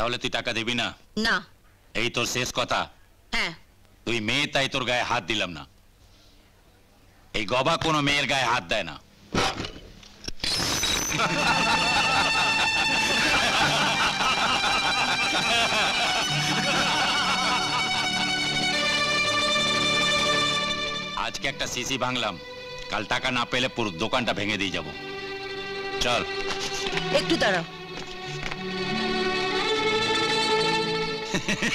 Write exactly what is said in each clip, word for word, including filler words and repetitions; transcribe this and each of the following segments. তাহলে তুই টাকা দিবি না? না। এই তোর শেষ কথা? হ্যাঁ। তুই মেয়ে তাই তোর গায়ে হাত দিলাম না। এই গবা কোনো মেয়ের গায়ে হাত দেয় না। আজকে একটা সিসি ভাঙলাম, কাল টাকা না পেলে পুরো দোকানটা ভেঙে দিয়ে যাব। চল। একটু দাঁড়াও। দাও, টুপিটা দাও।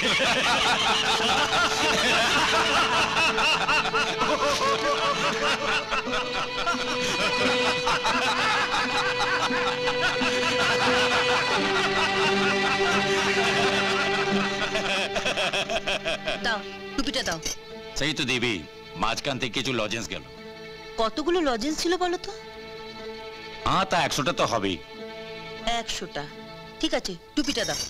সেই তো দেবী, মাঝখান থেকে কিছু লজেন্স গেল। কতগুলো লজেন্স ছিল বলো তো? হ্যাঁ, তা একশোটা তো হবেই। একশোটা? ঠিক আছে, টুপিটা দাও।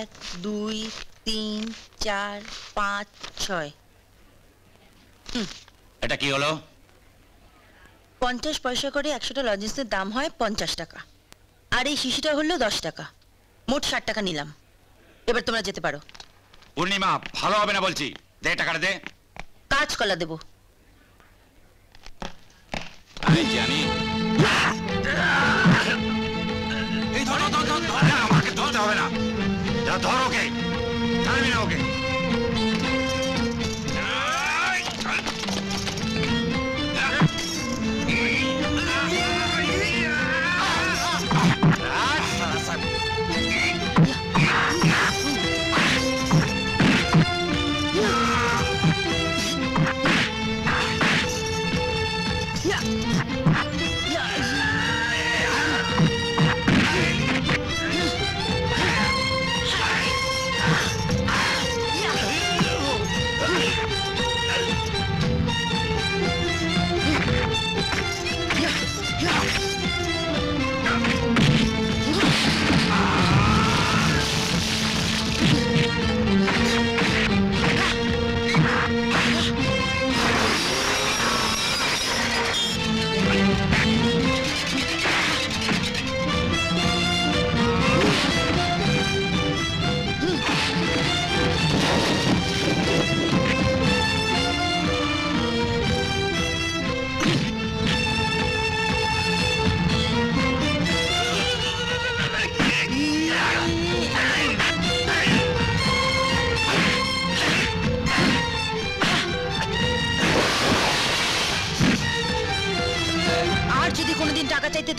এক, দুই, তিন, চার, পাঁচ, ছয়। এটা কি হলো? পঞ্চাশ পয়সা করে একশোটা লজেন্সের দাম হয় পঞ্চাশ টাকা, আর এই শিশিটা হলো দশ টাকা, মোট ষাট টাকা নিলাম। এবার তোমরা যেতে পারো। পূর্ণিমা, ভালো হবে না বলছি, দে টাকাটা দে। কাজ কলা দেবো। আরে জানি এই ধরো ধরো ধরো ধরো আমাকে ধরতে হবে না, যা ধরো কে, ছাড়বি না ওকে।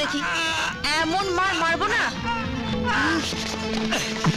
দেখি এমন মার মারবো না।